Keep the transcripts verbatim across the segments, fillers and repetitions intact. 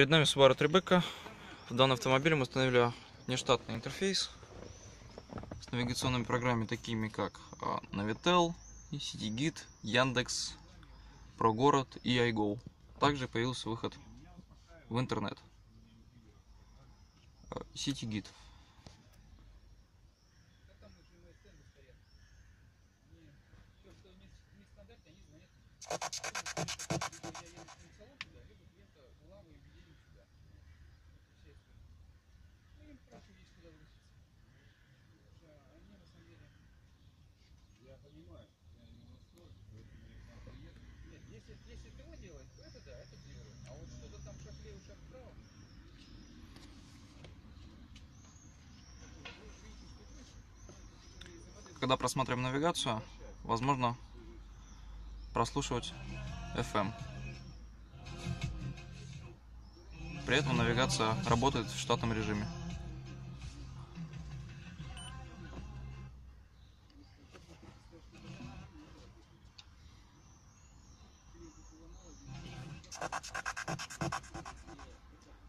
Перед нами Subaru Tribeca. В данном автомобиле мы установили нештатный интерфейс с навигационными программами, такими как Navitel, CityGuide, Yandex, ProGorod и iGo. Также появился выход в интернет. CityGuide. Когда просматриваем навигацию, возможно прослушивать эф эм. При этом навигация работает в штатном режиме.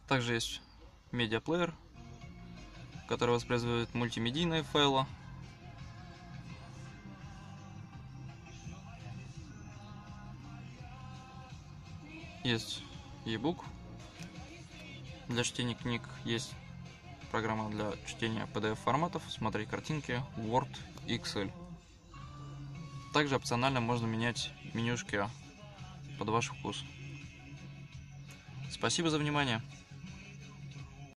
Также есть медиаплеер, который воспроизводит мультимедийные файлы. Есть e-book для чтения книг, есть программа для чтения пи ди эф-форматов, смотреть картинки, Word и Excel. Также опционально можно менять менюшки под ваш вкус. Спасибо за внимание!